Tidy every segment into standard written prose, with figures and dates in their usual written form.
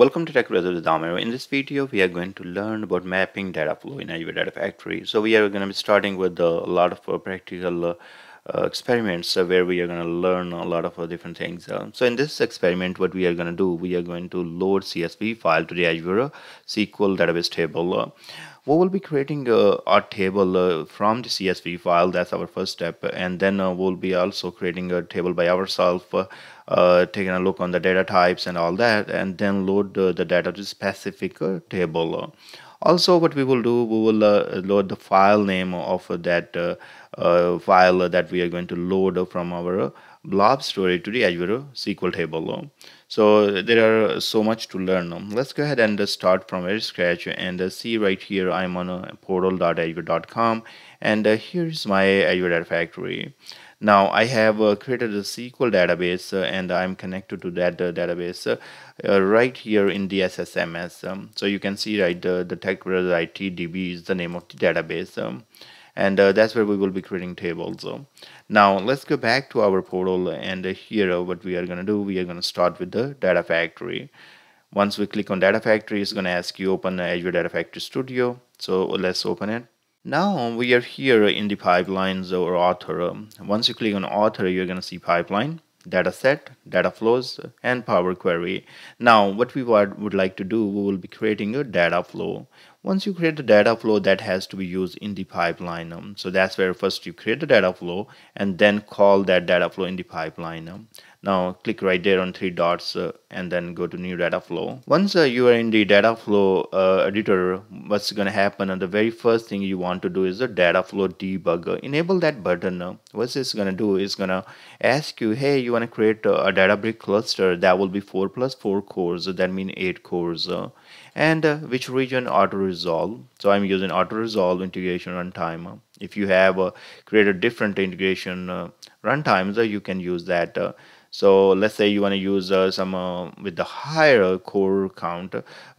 Welcome to Tech Brothers Damo. In this video we are going to learn about mapping data flow in Azure Data Factory. So we are going to be starting with a lot of practical experiments where we are going to learn a lot of different things. So in this experiment what we are going to do, we are going to load CSV file to the Azure SQL database table. We will be creating our table from the CSV file. That's our first step, and then we'll be also creating a table by ourselves, taking a look on the data types and all that, and then load the data to specific table. Also what we will do, we will load the file name of that file that we are going to load from our Blob Storage to the Azure SQL table. So there are so much to learn. Let's go ahead and start from very scratch and see right here I'm on portal.azure.com, and here's my Azure Data Factory. Now I have created a SQL database and I'm connected to that database right here in the SSMS. So you can see right the Tech Brothers IT DB is the name of the database. And that's where we will be creating tables. Now let's go back to our portal, and here what we are going to do, we are going to start with the Data Factory. Once we click on Data Factory, it's going to ask you open Azure Data Factory Studio. So let's open it. Now we are here in the pipelines or author. Once you click on author, you're going to see pipeline, dataset, data flows, and Power Query. Now what we would like to do, we will be creating a data flow. Once you create the data flow, that has to be used in the pipeline. So that's where first you create the data flow and then call that data flow in the pipeline. Now click right there on three dots and then go to new data flow. Once you are in the data flow editor, what's going to happen, and the very first thing you want to do is the data flow debugger. Enable that button. What it's going to do is going to ask you, hey, you want to create a Databricks cluster that will be 4 plus 4 cores, that means 8 cores, and which region auto resolve. So I'm using auto resolve integration runtime. If you have created different integration runtimes, you can use that. So let's say you want to use some with the higher core count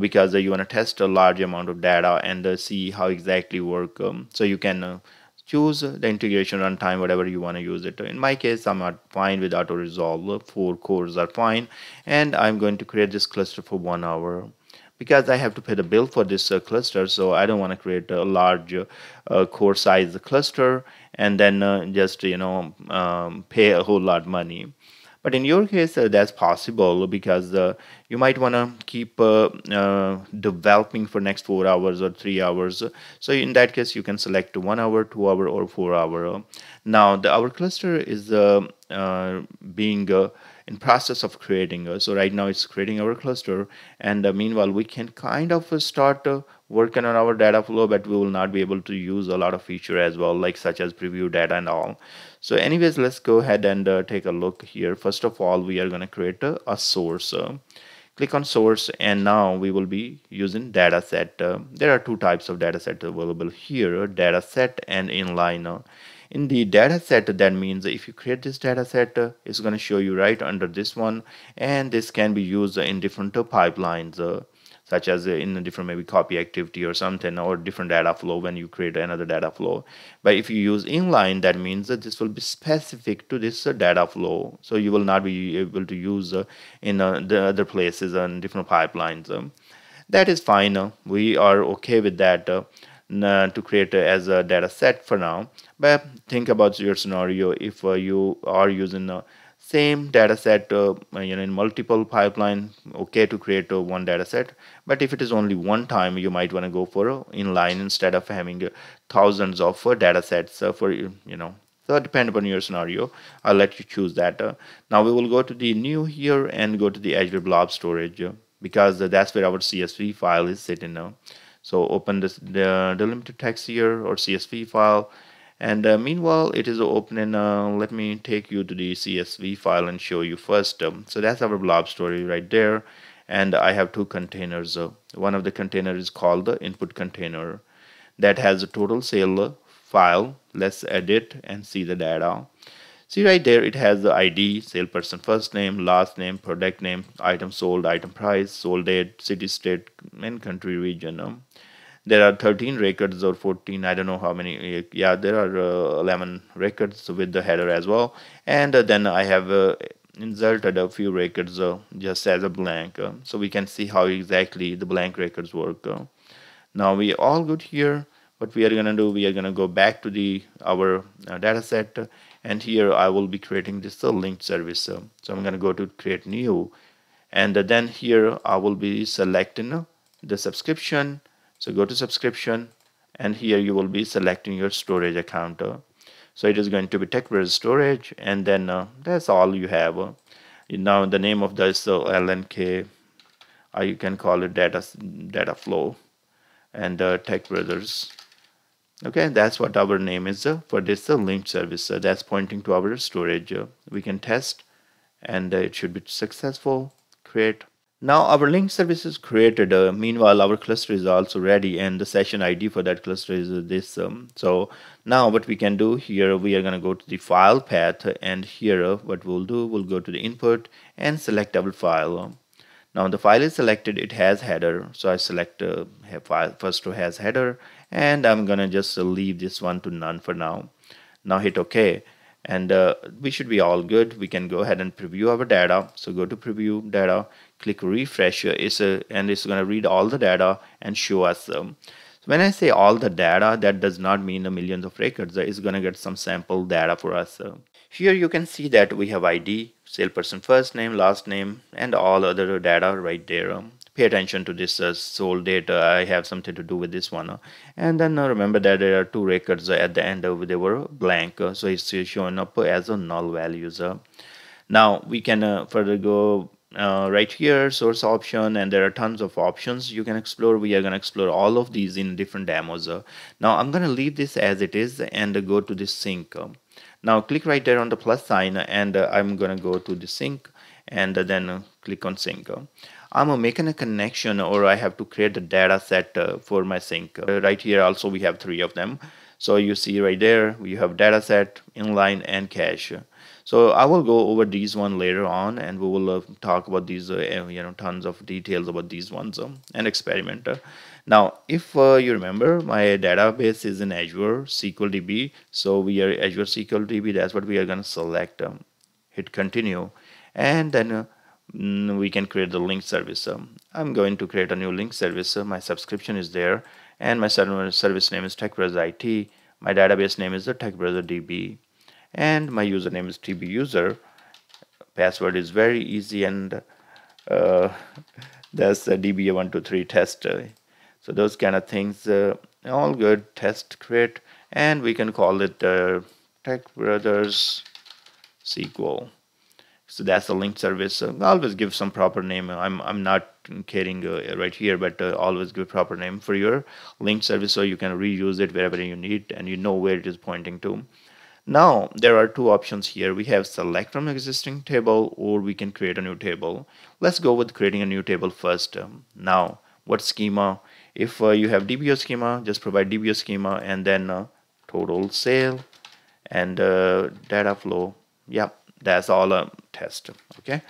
because you want to test a large amount of data and see how exactly work. So you can choose the integration runtime, whatever you want to use it. In my case, I'm not fine with auto resolve. 4 cores are fine, and I'm going to create this cluster for 1 hour. Because I have to pay the bill for this cluster, so I don't want to create a large core size cluster and then just pay a whole lot of money. But in your case, that's possible because you might want to keep developing for next 4 hours or 3 hours. So in that case, you can select 1 hour, 2 hour, or 4 hour. Now our cluster is being in process of creating. So right now it's creating our cluster, and meanwhile we can kind of start working on our data flow, but we will not be able to use a lot of feature as well, like such as preview data and all. So anyways, let's go ahead and take a look here. First of all, we are going to create a source. Click on source, and now we will be using data set. There are 2 types of data set available here, data set and inline. In the data set, that means if you create this data set, it's going to show you right under this one, and this can be used in different pipelines, such as in a different maybe copy activity or something, or different data flow when you create another data flow. But if you use inline, that means that this will be specific to this data flow, so you will not be able to use in the other places and different pipelines. That is fine. We are okay with that to create as a data set for now. But think about your scenario. If you are using same data set in multiple pipeline, okay to create one data set. But if it is only one time, you might want to go for inline instead of having thousands of data sets for so depend upon your scenario. I'll let you choose that. Now we will go to the new here and go to the Azure Blob Storage because that's where our CSV file is sitting now. So open this delimited text here or CSV file. And meanwhile it is opening. Let me take you to the CSV file and show you first. So that's our Blob Storage right there, and I have 2 containers. One of the containers is called the input container that has a total sale file. Let's edit and see the data. See right there, it has the ID, salesperson first name, last name, product name, item sold, item price, sold date, city, state, and country, region. There are 13 records or 14, I don't know how many. Yeah, there are 11 records with the header as well. And then I have inserted a few records just as a blank, so we can see how exactly the blank records work. Now we all good here. What we are gonna do, we are gonna go back to our data set, and here I will be creating this linked service. So I'm gonna go to create new, and then here I will be selecting the subscription. So go to subscription, and here you will be selecting your storage account. So it is going to be Tech Brothers storage, and then that's all you have. Now the name of this LNK, you can call it data flow, and Tech Brothers. Okay, that's what our name is for this linked service. That's pointing to our storage. We can test, and it should be successful. Create. Now our linked service is created. Meanwhile, our cluster is also ready, and the session ID for that cluster is this. So now what we can do here, we are going to go to the file path, and here what we'll do, we'll go to the input and select our file. Now the file is selected, it has header. So I select file first to has header, and I'm going to just leave this one to none for now. Now hit OK, and we should be all good. We can go ahead and preview our data. So go to preview data, click refresh, and it's going to read all the data and show us. When I say all the data, that does not mean the millions of records. It's going to get some sample data for us. Here you can see that we have ID, salesperson first name, last name, and all other data right there. Pay attention to this sold data. I have something to do with this one. And then remember that there are two records at the end. They were blank, so it's showing up as a null values. Now we can further go right here, source option, and there are tons of options you can explore. We are going to explore all of these in different demos. Now I'm going to leave this as it is and go to the sync. Now click right there on the plus sign, and I'm going to go to the sync, and then click on sync. I'm making a connection, or I have to create the data set for my sync. Right here also we have three of them. So you see right there, we have data set, inline, and cache. So I will go over these one later on, and we will talk about these tons of details about these ones and experiment. Now if you remember, my database is in Azure SQL DB, so we are Azure SQL DB, that's what we are going to select. Hit continue, and then we can create the link service. I'm going to create a new link service. My subscription is there, and my service name is TechBrothersIT. My database name is the TechBrother DB, and my username is tbuser. Password is very easy, and that's the dba123 test. So those kind of things, all good. Test, create, and we can call it Tech Brothers SQL. So that's the link service. Always give some proper name. I'm not kidding right here, but always give proper name for your link service, so you can reuse it wherever you need, and you know where it is pointing to. Now there are two options here. We have select from existing table, or we can create a new table. Let's go with creating a new table first. Now what schema? If you have DBO schema, just provide DBO schema, and then total sale and data flow. Yeah, that's all a test. Okay,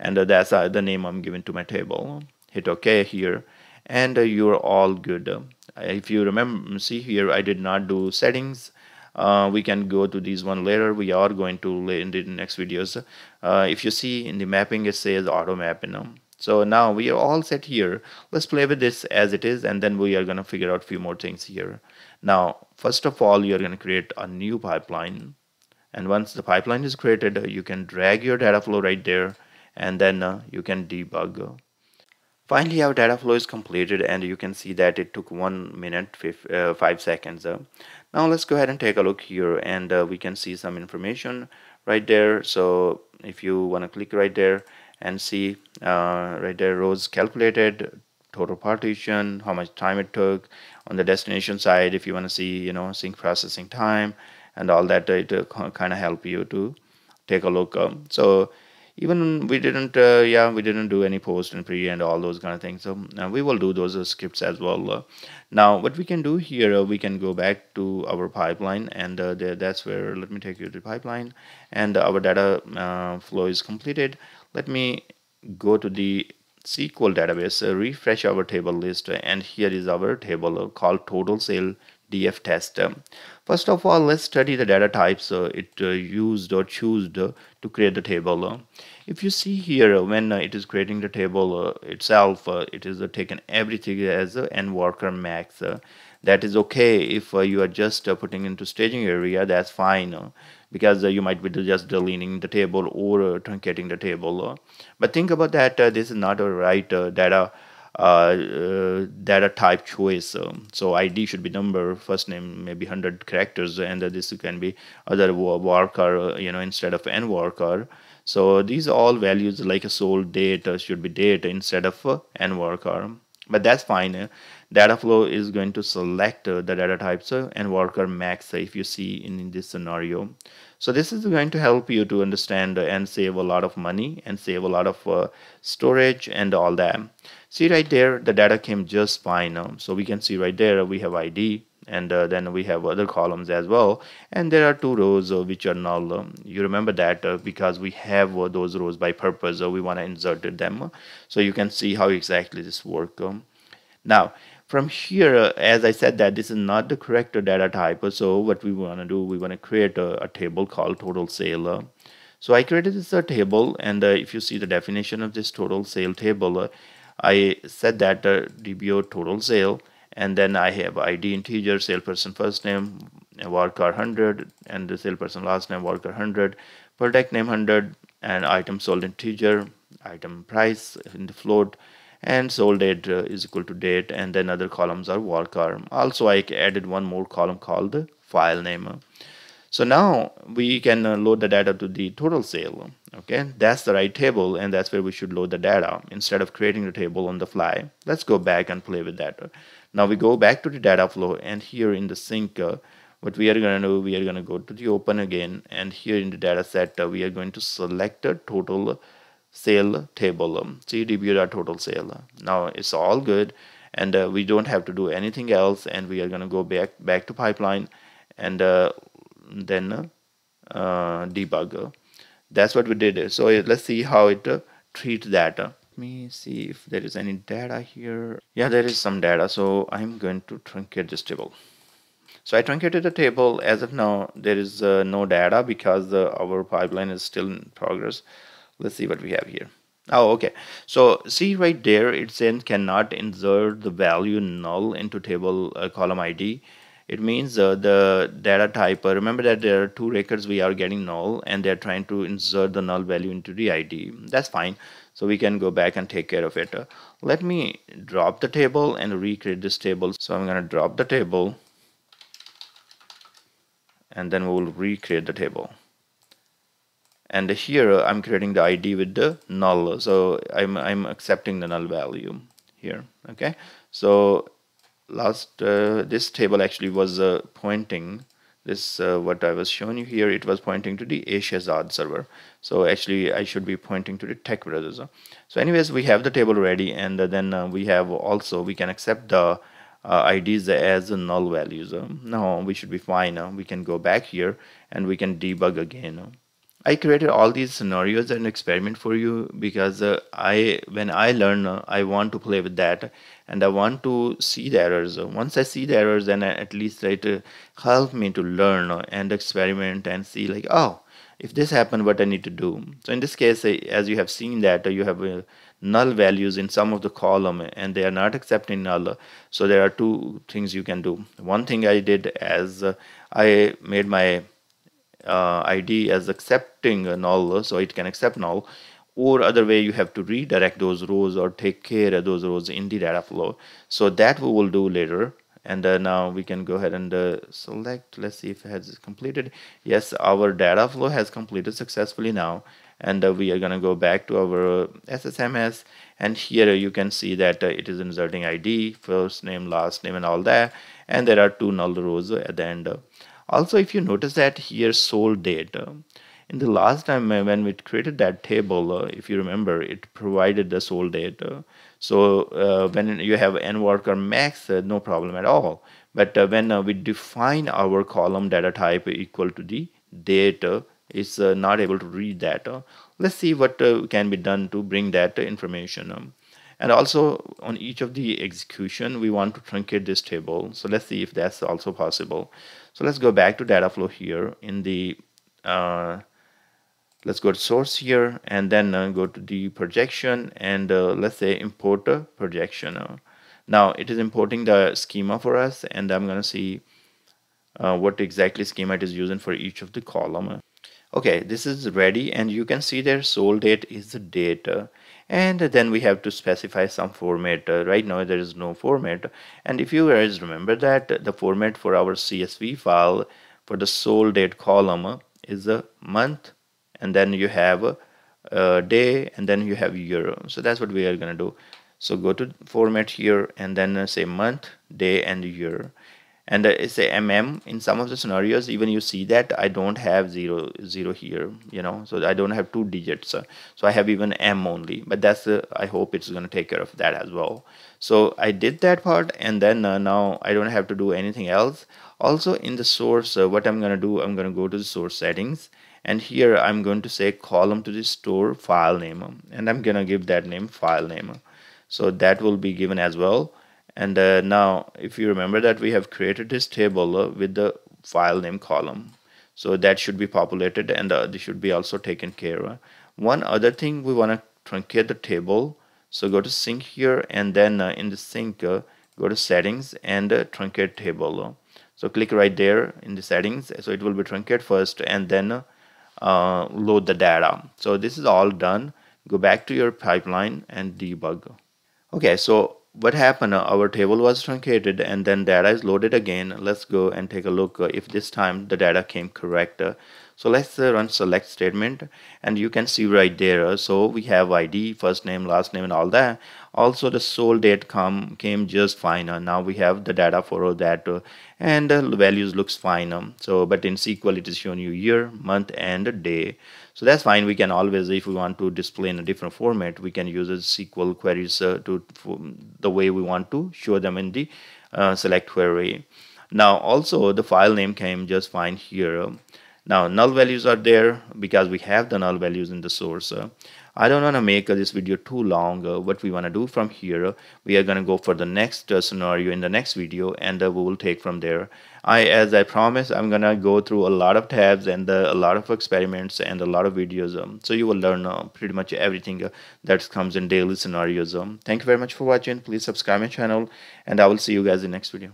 and that's the name I'm giving to my table. Hit OK here, and you're all good. If you remember, see here, I did not do settings. We can go to these one later. We are going to in the next videos. If you see in the mapping, it says auto mapping. So now we are all set here. Let's play with this as it is, and then we are going to figure out a few more things here. Now first of all, you are going to create a new pipeline, and once the pipeline is created, you can drag your data flow right there, and then you can debug. Finally, our data flow is completed, and you can see that it took 1 minute 5 seconds. Now let's go ahead and take a look here, and we can see some information right there. So if you want to click right there and see right there, rows calculated, total partition, how much time it took. On the destination side, if you want to see sync processing time and all that, it kind of help you to take a look. So even we didn't do any post and pre and all those kind of things. So we will do those scripts as well. Now what we can do here, we can go back to our pipeline, and that's where, let me take you to the pipeline, and our data flow is completed. Let me go to the SQL database, refresh our table list, and here is our table called total sale df test. First of all, let's study the data types used or chosen to create the table. If you see here, when it is creating the table itself, it is taken everything as nvarchar max. That is okay if you are just putting into staging area, that's fine, because you might be just deleting the table or truncating the table. But think about that, this is not a right data type choice. So ID should be number, first name maybe 100 characters, and this can be other varchar, instead of nvarchar. So these all values like a sole date should be date instead of nvarchar. But that's fine. Data flow is going to select the data types nvarchar max if you see in this scenario. So this is going to help you to understand and save a lot of money and save a lot of storage and all that. See right there, the data came just fine. So we can see right there we have ID, and then we have other columns as well, and there are two rows which are null. You remember that because we have those rows by purpose, we want to insert them. So you can see how exactly this works. Now from here, as I said that this is not the correct data type, so what we want to do, we want to create a table called total sale. So I created this table, and if you see the definition of this total sale table, I said that DBO total sale, and then I have ID integer, salesperson first name varchar 100, and the salesperson last name varchar 100, product name 100, and item sold integer, item price in the float, and sold date is equal to date, and then other columns are varchar. Also I added one more column called file name. So now we can load the data to the total sale. Okay, that's the right table, and that's where we should load the data instead of creating the table on the fly. Let's go back and play with that. Now we go back to the data flow, and here in the sync, what we are going to do, we are going to go to the open again, and here in the data set, we are going to select a total sale table, dbo.total sale. Now it's all good, and we don't have to do anything else, and we are going to go back to pipeline, and then debug. That's what we did. So let's see how it treats that. Let me see if there is any data here. Yeah, there is some data, so I'm going to truncate this table. So I truncated the table. As of now there is no data because our pipeline is still in progress. Let's see what we have here. Oh, okay, so see right there, it says cannot insert the value null into table column ID. It means the data type, remember that there are two records we are getting null, and they're trying to insert the null value into the ID. That's fine, so we can go back and take care of it. Let me drop the table and recreate this table. So I'm going to drop the table, and then we'll recreate the table. And here I'm creating the ID with the null, so I'm accepting the null value here. Okay, so last this table actually was pointing this what I was showing you here, it was pointing to the Azure server. So actually I should be pointing to the Tech Brothers. So anyways, we have the table ready, and then we have also we can accept the IDs as null values. Now we should be fine. We can go back here and we can debug again. I created all these scenarios and experiment for you because when I learn, I want to play with that, and I want to see the errors. Once I see the errors, then I at least try to help me to learn and experiment and see like, oh, if this happened, what I need to do. So in this case, as you have seen that you have null values in some of the column, and they are not accepting null. So there are two things you can do. One thing I did as I made my ID as accepting null, so it can accept null, or other way you have to redirect those rows or take care of those rows in the data flow. So that we will do later. And now we can go ahead and select. Let's see if it has completed. Yes, our data flow has completed successfully now, and we are going to go back to our SSMS, and here you can see that it is inserting ID, first name, last name, and all that, and there are two null rows at the end. Also, if you notice that here sold date, in the last time when we created that table, if you remember, it provided the sold date. So when you have nvarchar max, no problem at all. But when we define our column data type equal to the date, it's not able to read that. Let's see what can be done to bring that information. And also on each of the execution, we want to truncate this table. So let's see if that's also possible. So let's go back to data flow here in the, let's go to source here and then go to the projection and let's say import a projection. Now it is importing the schema for us, and I'm going to see what exactly schema it is using for each of the column. Okay, this is ready, and you can see their sold date is the date, and then we have to specify some format. Right now there is no format, and if you guys remember that the format for our CSV file for the sold date column is a month, and then you have a day, and then you have year. So that's what we are going to do. So go to format here and then say month, day, and year. And it's a mm. In some of the scenarios, even you see that I don't have 0, 0 here, you know, so I don't have two digits. So I have even m only, but that's, I hope it's going to take care of that as well. So I did that part, and then now I don't have to do anything else. Also in the source, what I'm going to do, I'm going to go to the source settings, and here I'm going to say column to the store file name, and I'm going to give that name file name. So that will be given as well. And now if you remember that we have created this table with the file name column, so that should be populated, and this should be also taken care of. One other thing, we want to truncate the table, so go to sync here, and then in the sync go to settings and truncate table. So click right there in the settings, so it will be truncate first, and then load the data. So this is all done. Go back to your pipeline and debug. Okay, so what happened? Our table was truncated, and then data is loaded again. Let's go and take a look if this time the data came correct. So let's run select statement, and you can see right there. So we have ID, first name, last name, and all that. Also the sold date came just fine. Now we have the data for all that, and the values looks fine. So but in SQL it is showing you year, month, and day. So that's fine. We can always, if we want to display in a different format, we can use SQL queries to the way we want to show them in the select query. Now also the file name came just fine here. Now null values are there because we have the null values in the source. I don't want to make this video too long. What we want to do from here, we are going to go for the next scenario in the next video, and we will take from there. As I promised, I'm going to go through a lot of tabs and a lot of experiments and a lot of videos. So you will learn pretty much everything that comes in daily scenarios. Thank you very much for watching. Please subscribe my channel, and I will see you guys in the next video.